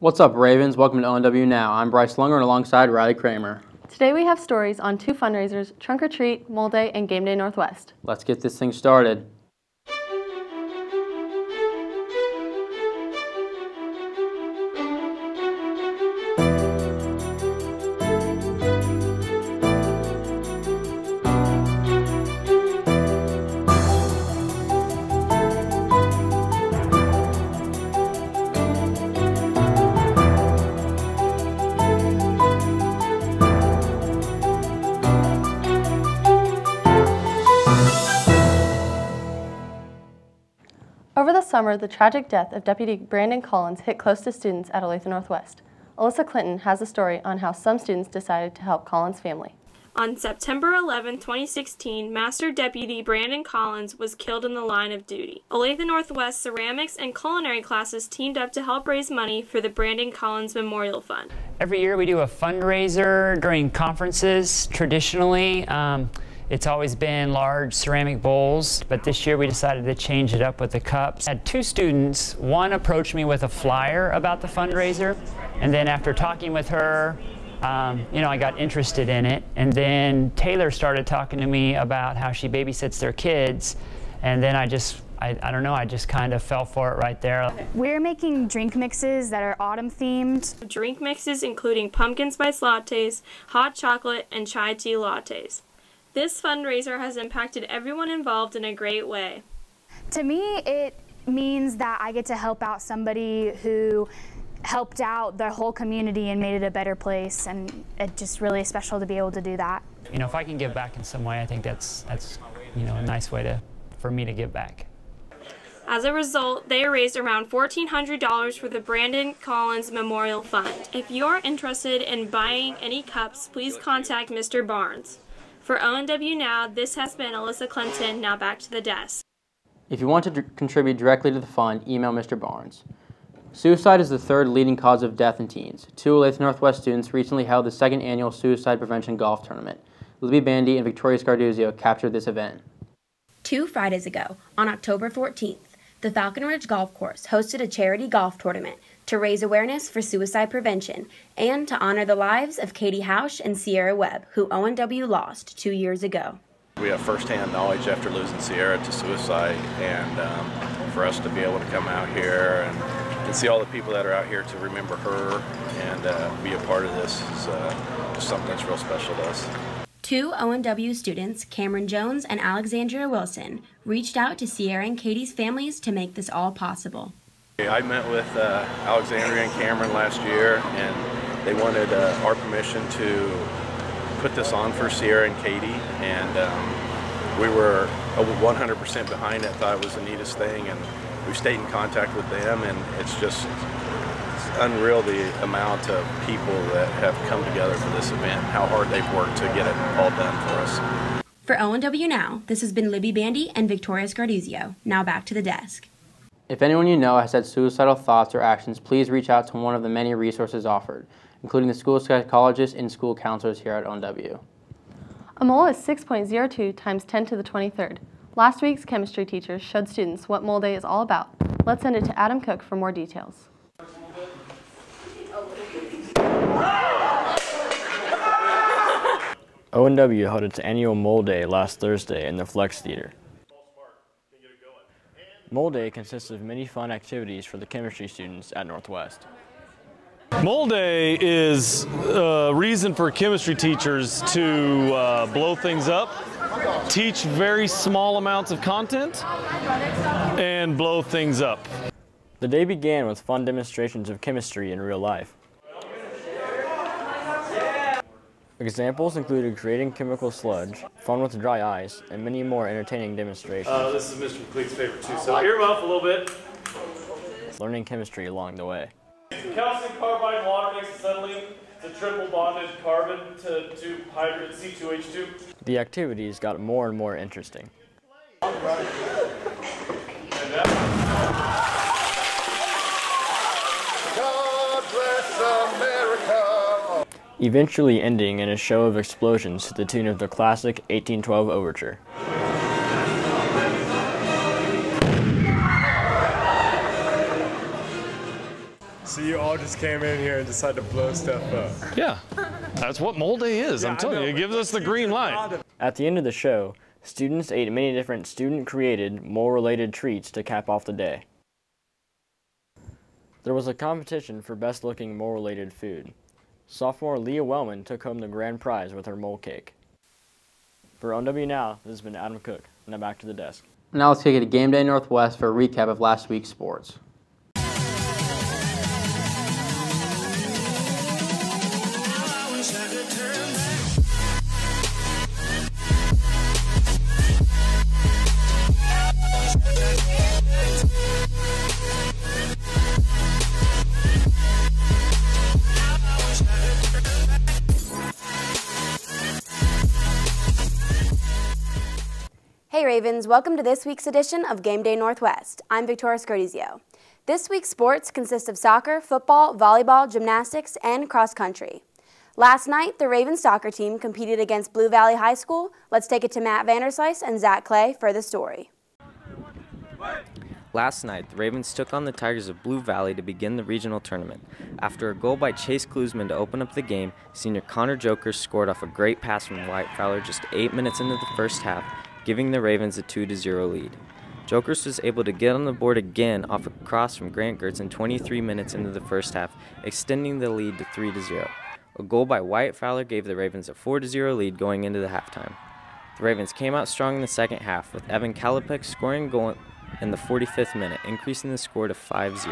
What's up, Ravens? Welcome to ONW Now. I'm Bryce Lunger and alongside Riley Kramer. Today we have stories on two fundraisers, Trunk-n-Treat, Mole Day, and Game Day Northwest. Let's get this thing started. Over the summer, the tragic death of Deputy Brandon Collins hit close to students at Olathe Northwest. Alyssa Clinton has a story on how some students decided to help Collins' family. On September 11, 2016, Master Deputy Brandon Collins was killed in the line of duty. Olathe Northwest ceramics and culinary classes teamed up to help raise money for the Brandon Collins Memorial Fund. Every year we do a fundraiser during conferences. Traditionally, it's always been large ceramic bowls, but this year we decided to change it up with the cups. I had two students, one approached me with a flyer about the fundraiser, and then after talking with her, I got interested in it. And then Taylor started talking to me about how she babysits their kids, and then I just kind of fell for it right there. We're making drink mixes that are autumn themed. Drink mixes including pumpkin spice lattes, hot chocolate, and chai tea lattes. This fundraiser has impacted everyone involved in a great way. To me, it means that I get to help out somebody who helped out their whole community and made it a better place, and it's just really special to be able to do that. You know, if I can give back in some way, I think that's a nice way for me to give back. As a result, they raised around $1,400 for the Brandon Collins Memorial Fund. If you're interested in buying any cups, please contact Mr. Barnes. For ONW Now, this has been Alyssa Clinton. Now back to the desk. If you want to contribute directly to the fund, email Mr. Barnes. Suicide is the third leading cause of death in teens. Two Olathe Northwest students recently held the second annual Suicide Prevention Golf Tournament. Libby Bandy and Victoria Scarduzio captured this event. Two Fridays ago, on October 14th, the Falcon Ridge Golf Course hosted a charity golf tournament to raise awareness for suicide prevention and to honor the lives of Katie Housh and Sierra Webb, who ONW lost 2 years ago. We have firsthand knowledge after losing Sierra to suicide, and for us to be able to come out here and see all the people that are out here to remember her and be a part of this is something that's real special to us. Two ONW students, Cameron Jones and Alexandria Wilson, reached out to Sierra and Katie's families to make this all possible. I met with Alexandria and Cameron last year, and they wanted our permission to put this on for Sierra and Katie, and we were 100% behind it, thought it was the neatest thing, and we stayed in contact with them, and it's unreal the amount of people that have come together for this event, how hard they've worked to get it all done for us. For ONW Now, this has been Libby Bandy and Victoria Scarduzio. Now back to the desk. If anyone you know has had suicidal thoughts or actions, please reach out to one of the many resources offered, including the school psychologists and school counselors here at ONW. A mole is 6.02 times 10 to the 23rd. Last week's chemistry teacher showed students what Mole Day is all about. Let's send it to Adam Cook for more details. ONW held its annual Mole Day last Thursday in the Flex Theater. Mole Day consists of many fun activities for the chemistry students at Northwest. Mole Day is a reason for chemistry teachers to blow things up, teach very small amounts of content, and blow things up. The day began with fun demonstrations of chemistry in real life. Examples included creating chemical sludge, fun with dry ice, and many more entertaining demonstrations. This is Mr. McLeod's favorite too, so earmuff a little bit. Learning chemistry along the way. Calcium carbide water makes acetylene. It's a triple bonded carbon to two hydrogen C2H2. The activities got more and more interesting. Eventually ending in a show of explosions to the tune of the classic 1812 overture. So you all just came in here and decided to blow stuff up. Yeah, that's what Mole Day is. Yeah, I'm telling you, it gives us the green light. At the end of the show, students ate many different student-created, mole-related treats to cap off the day. There was a competition for best-looking mole-related food. Sophomore Leah Wellman took home the grand prize with her mole cake. For ONW Now, this has been Adam Cook. Now back to the desk. Now let's take it to Game Day Northwest for a recap of last week's sports. Hey Ravens, welcome to this week's edition of Game Day Northwest. I'm Victoria Scarduzio. This week's sports consist of soccer, football, volleyball, gymnastics, and cross country. Last night, the Ravens soccer team competed against Blue Valley High School. Let's take it to Matt Vanderslice and Zach Clay for the story. Last night, the Ravens took on the Tigers of Blue Valley to begin the regional tournament. After a goal by Chase Klusman to open up the game, senior Connor Joker scored off a great pass from Wyatt Fowler just 8 minutes into the first half, giving the Ravens a 2-0 lead. Jokers was able to get on the board again off a cross from Grant Gertzen 23 minutes into the first half, extending the lead to 3-0. A goal by Wyatt Fowler gave the Ravens a 4-0 lead going into the halftime. The Ravens came out strong in the second half, with Evan Kalipek scoring a goal in the 45th minute, increasing the score to 5-0.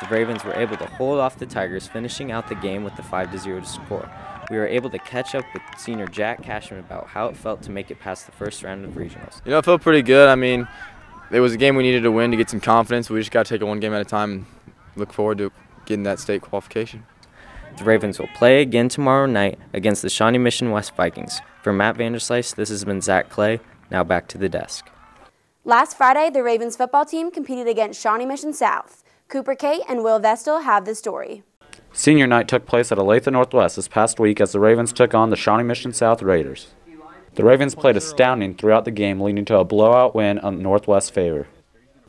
The Ravens were able to hold off the Tigers, finishing out the game with the 5-0 score. We were able to catch up with senior Jack Cashman about how it felt to make it past the first round of regionals. You know, it felt pretty good. I mean, it was a game we needed to win to get some confidence. We just got to take it one game at a time and look forward to getting that state qualification. The Ravens will play again tomorrow night against the Shawnee Mission West Vikings. For Matt Vanderslice, this has been Zach Clay. Now back to the desk. Last Friday, the Ravens football team competed against Shawnee Mission South. Cooper Kate and Will Vestal have the story. Senior night took place at Olathe Northwest this past week as the Ravens took on the Shawnee Mission South Raiders. The Ravens played astounding throughout the game, leading to a blowout win on Northwest's favor.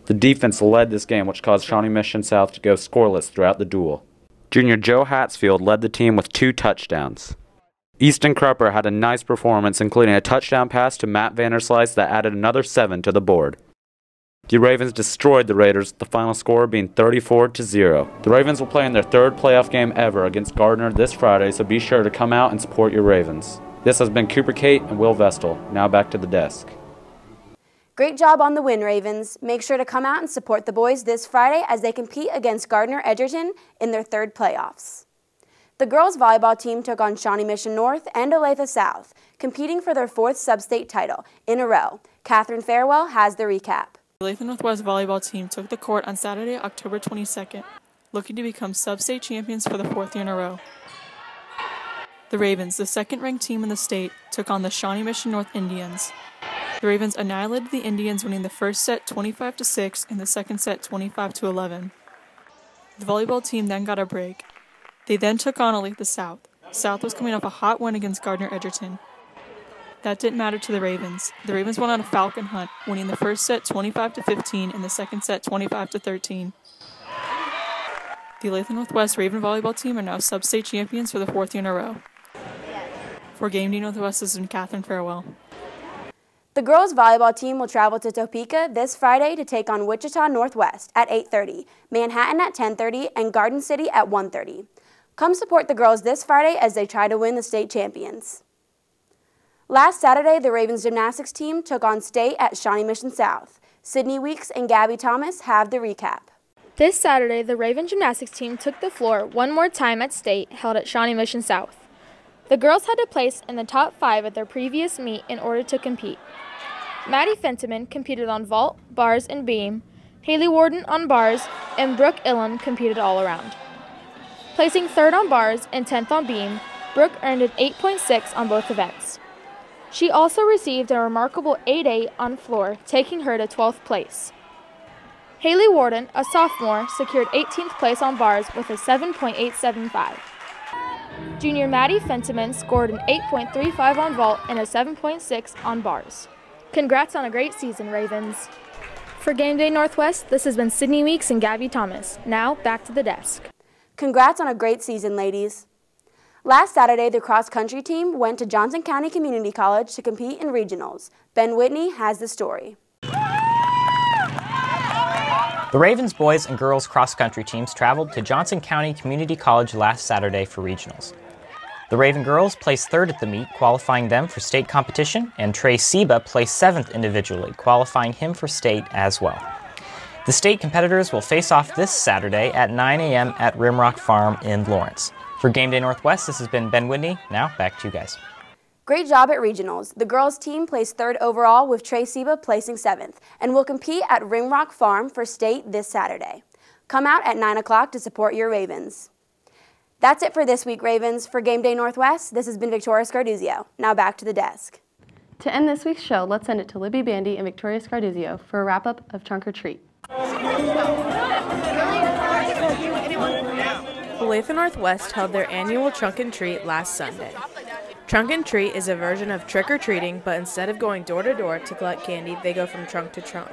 The defense led this game, which caused Shawnee Mission South to go scoreless throughout the duel. Junior Joe Hatsfield led the team with 2 touchdowns. Easton Crupper had a nice performance, including a touchdown pass to Matt Vanderslice that added another 7 to the board. The Ravens destroyed the Raiders, the final score being 34-0. The Ravens will play in their 3rd playoff game ever against Gardner this Friday, so be sure to come out and support your Ravens. This has been Cooper Kate and Will Vestal. Now back to the desk. Great job on the win, Ravens. Make sure to come out and support the boys this Friday as they compete against Gardner-Edgerton in their 3rd playoffs. The girls volleyball team took on Shawnee Mission North and Olathe South, competing for their 4th sub-state title in a row. Catherine Farewell has the recap. The Olathe Northwest volleyball team took the court on Saturday, October 22nd, looking to become sub-state champions for the 4th year in a row. The Ravens, the 2nd-ranked team in the state, took on the Shawnee Mission North Indians. The Ravens annihilated the Indians, winning the 1st set 25-6 and the 2nd set 25-11. The volleyball team then got a break. They then took on Olathe South. South was coming off a hot win against Gardner-Edgerton. That didn't matter to the Ravens. The Ravens went on a falcon hunt, winning the 1st set 25-15 and the 2nd set 25-13. The Olathe Northwest Raven volleyball team are now sub-state champions for the 4th year in a row. For Game Day Northwest, this has been Catherine Farewell. The girls volleyball team will travel to Topeka this Friday to take on Wichita Northwest at 8:30, Manhattan at 10:30, and Garden City at 1:30. Come support the girls this Friday as they try to win the state champions. Last Saturday, the Ravens gymnastics team took on state at Shawnee Mission South. Sydney Weeks and Gabby Thomas have the recap. This Saturday, the Raven gymnastics team took the floor one more time at state, held at Shawnee Mission South. The girls had to place in the top 5 at their previous meet in order to compete. Maddie Fentiman competed on vault, bars, and beam. Haley Warden on bars, and Brooke Illam competed all around. Placing 3rd on bars and 10th on beam, Brooke earned an 8.6 on both events. She also received a remarkable 8.8 on floor, taking her to 12th place. Haley Warden, a sophomore, secured 18th place on bars with a 7.875. Junior Maddie Fentiman scored an 8.35 on vault and a 7.6 on bars. Congrats on a great season, Ravens. For Game Day Northwest, this has been Sydney Weeks and Gabby Thomas. Now, back to the desk. Congrats on a great season, ladies. Last Saturday, the cross-country team went to Johnson County Community College to compete in regionals. Ben Whitney has the story. The Ravens boys and girls cross-country teams traveled to Johnson County Community College last Saturday for regionals. The Raven girls placed third at the meet, qualifying them for state competition, and Trey Seba placed seventh individually, qualifying him for state as well. The state competitors will face off this Saturday at 9 a.m. at Rimrock Farm in Lawrence. For Game Day Northwest, this has been Ben Whitney. Now, back to you guys. Great job at regionals. The girls' team placed third overall with Trey Seba placing seventh and will compete at Rimrock Farm for state this Saturday. Come out at 9 o'clock to support your Ravens. That's it for this week, Ravens. For Game Day Northwest, this has been Victoria Scarduzio. Now back to the desk. To end this week's show, let's send it to Libby Bandy and Victoria Scarduzio for a wrap-up of Trunk-n-Treat. Olathe Northwest held their annual Trunk-n-Treat last Sunday. Trunk-n-Treat is a version of trick-or-treating, but instead of going door-to-door to collect candy, they go from trunk to trunk.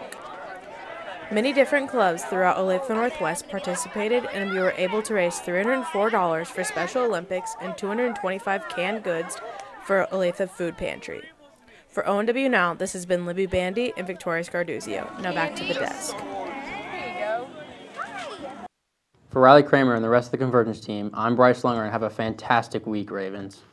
Many different clubs throughout Olathe Northwest participated, and we were able to raise $304 for Special Olympics and 225 canned goods for Olathe Food Pantry. For ONW Now, this has been Libby Bandy and Victoria Scarduzio. Now back to the desk. For Riley Kramer and the rest of the Convergence team, I'm Bryce Lunger, and have a fantastic week, Ravens.